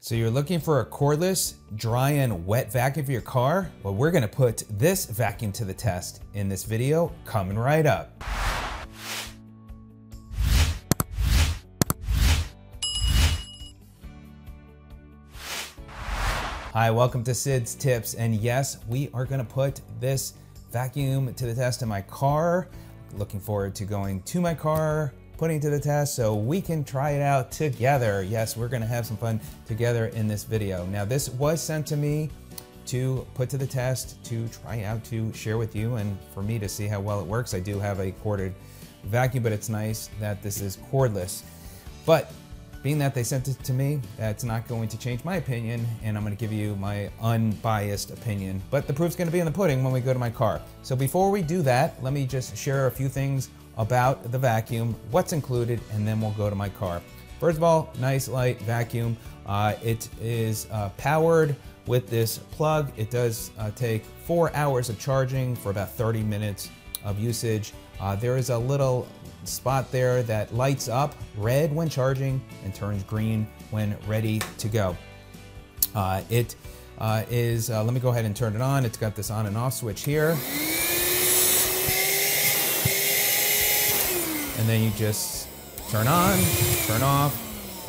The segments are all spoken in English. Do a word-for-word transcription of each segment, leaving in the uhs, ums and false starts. So you're looking for a cordless, dry and wet vacuum for your car? Well, we're gonna put this vacuum to the test in this video, coming right up. Hi, welcome to Sid's Tips, and yes, we are gonna put this vacuum to the test in my car. Looking forward to going to my car, putting it to the test so we can try it out together. Yes, we're gonna have some fun together in this video. Now, this was sent to me to put to the test, to try out, to share with you, and for me to see how well it works. I do have a corded vacuum, but it's nice that this is cordless. But being that they sent it to me, that's not going to change my opinion, and I'm gonna give you my unbiased opinion. But the proof's gonna be in the pudding when we go to my car. So before we do that, let me just share a few things about the vacuum, what's included, and then we'll go to my car. First of all, nice light vacuum. Uh, it is uh, powered with this plug. It does uh, take four hours of charging for about thirty minutes of usage. Uh, there is a little spot there that lights up red when charging and turns green when ready to go. Uh, it uh, is, uh, let me go ahead and turn it on. It's got this on and off switch here. And then you just turn on, turn off,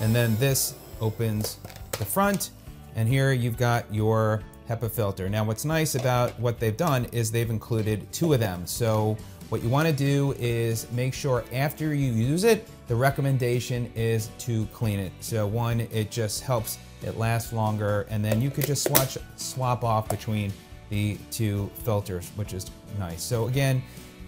and then this opens the front. And here you've got your HEPA filter. Now, what's nice about what they've done is they've included two of them. So what you want to do is make sure after you use it, the recommendation is to clean it. So one, it just helps it last longer, and then you could just swatch, swap off between the two filters, which is nice. So again,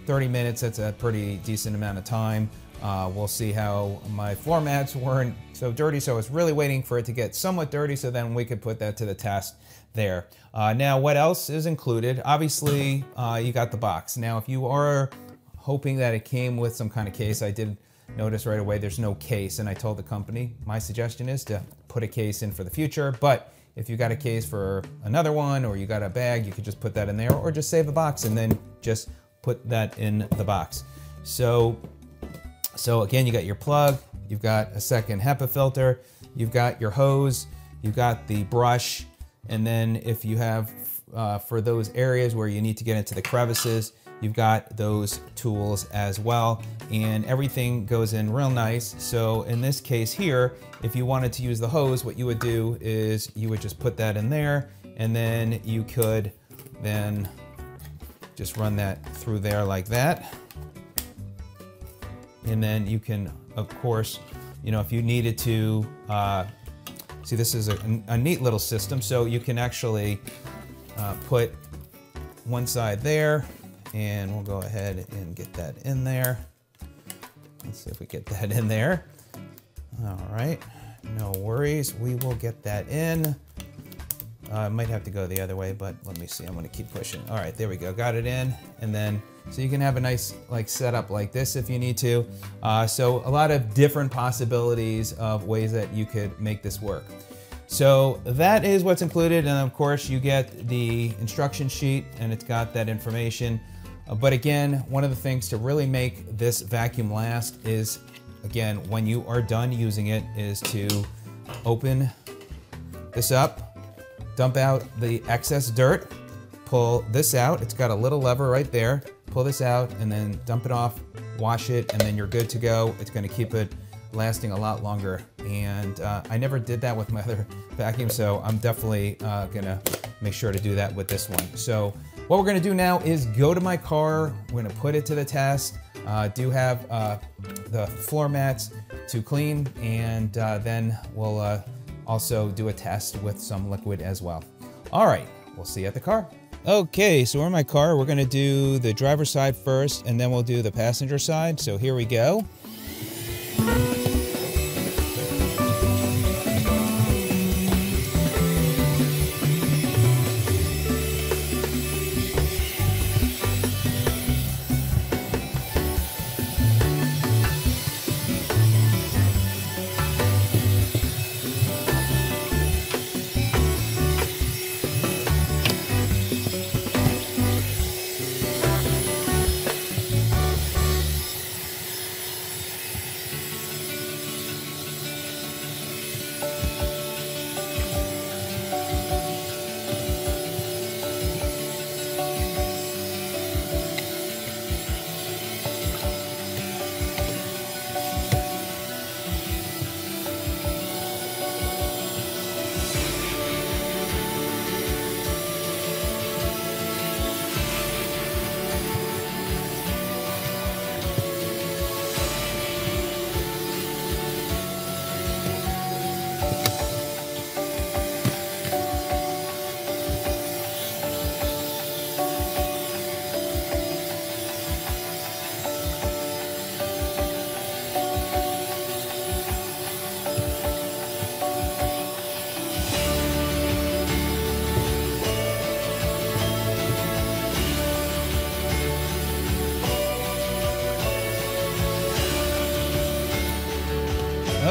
thirty minutes, that's a pretty decent amount of time. Uh, we'll see how my floor mats weren't so dirty, so I was really waiting for it to get somewhat dirty so then we could put that to the test there. Uh, now, what else is included? Obviously, uh, you got the box. Now, if you are hoping that it came with some kind of case, I did notice right away there's no case, and I told the company, my suggestion is to put a case in for the future, but if you got a case for another one or you got a bag, you could just put that in there, or just save a box and then just put that in the box. So, so again, you got your plug, you've got a second HEPA filter, you've got your hose, you've got the brush, and then if you have, uh, for those areas where you need to get into the crevices, you've got those tools as well, and everything goes in real nice. So in this case here, if you wanted to use the hose, what you would do is you would just put that in there, and then you could then just run that through there like that. And then you can, of course, you know, if you needed to, uh, see, this is a, a neat little system, so you can actually uh, put one side there, and we'll go ahead and get that in there. Let's see if we get that in there. All right, no worries, we will get that in. I uh, might have to go the other way, but let me see, I'm gonna keep pushing. All right, there we go, got it in. And then, so you can have a nice like setup like this if you need to. Uh, so a lot of different possibilities of ways that you could make this work. So that is what's included, and of course you get the instruction sheet and it's got that information. Uh, but again, one of the things to really make this vacuum last is, again, when you are done using it, is to open this up, dump out the excess dirt, pull this out. It's got a little lever right there. Pull this out and then dump it off, wash it, and then you're good to go. It's gonna keep it lasting a lot longer. And uh, I never did that with my other vacuum, so I'm definitely uh, gonna make sure to do that with this one. So what we're gonna do now is go to my car. We're gonna put it to the test. Uh, do have uh, the floor mats to clean, and uh, then we'll uh, also do a test with some liquid as well. All right, we'll see you at the car. Okay, so we're in my car. We're gonna do the driver's side first, and then we'll do the passenger side. So here we go.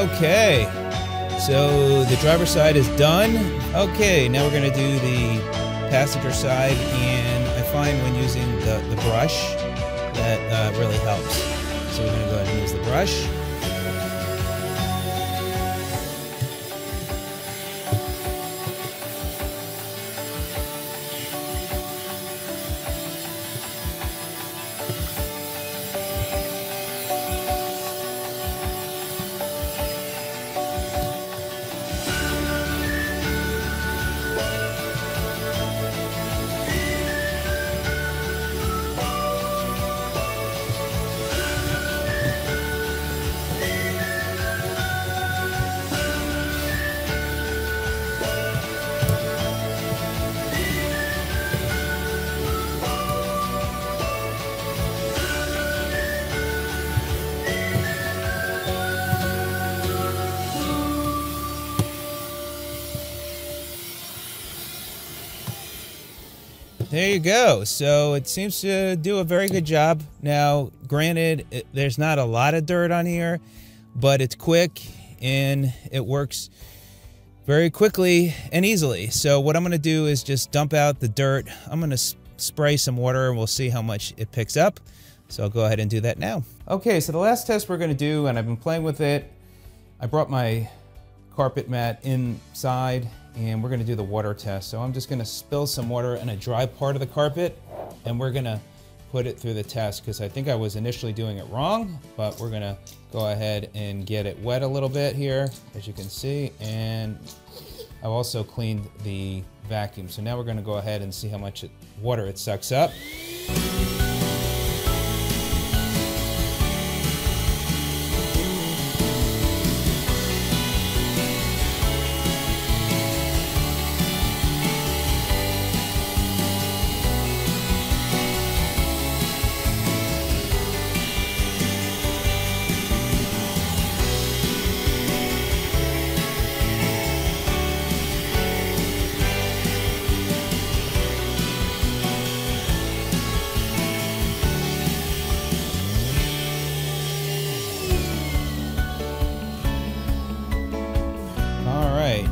Okay, so the driver's side is done. Okay, now we're gonna do the passenger side, and I find when using the, the brush that uh, really helps. So we're gonna go ahead and use the brush. There you go. So it seems to do a very good job. Now, granted, it, there's not a lot of dirt on here, but it's quick and it works very quickly and easily. So what I'm going to do is just dump out the dirt. I'm going to spray some water and we'll see how much it picks up. So I'll go ahead and do that now. Okay, so the last test we're going to do, and I've been playing with it, I brought my carpet mat inside and we're gonna do the water test. So I'm just gonna spill some water in a dry part of the carpet and we're gonna put it through the test because I think I was initially doing it wrong, but we're gonna go ahead and get it wet a little bit here, as you can see. And I've also cleaned the vacuum. So now we're gonna go ahead and see how much it, water it sucks up.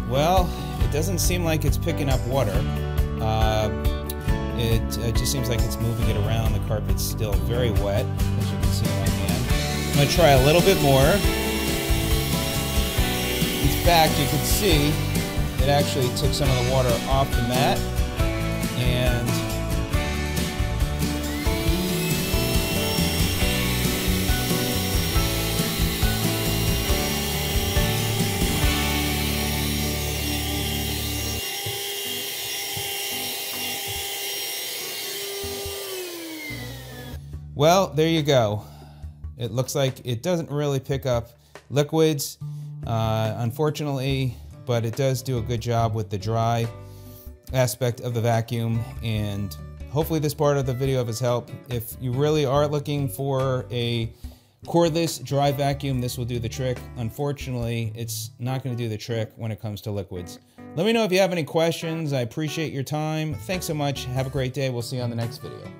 Well, it doesn't seem like it's picking up water. Uh, it uh, just seems like it's moving it around. The carpet's still very wet, as you can see in my hand. I'm gonna try a little bit more. In fact, you can see it actually took some of the water off the mat, and well, there you go. It looks like it doesn't really pick up liquids, uh, unfortunately, but it does do a good job with the dry aspect of the vacuum. And hopefully this part of the video has helped. If you really are looking for a cordless dry vacuum, this will do the trick. Unfortunately, it's not going to do the trick when it comes to liquids. Let me know if you have any questions. I appreciate your time. Thanks so much. Have a great day. We'll see you on the next video.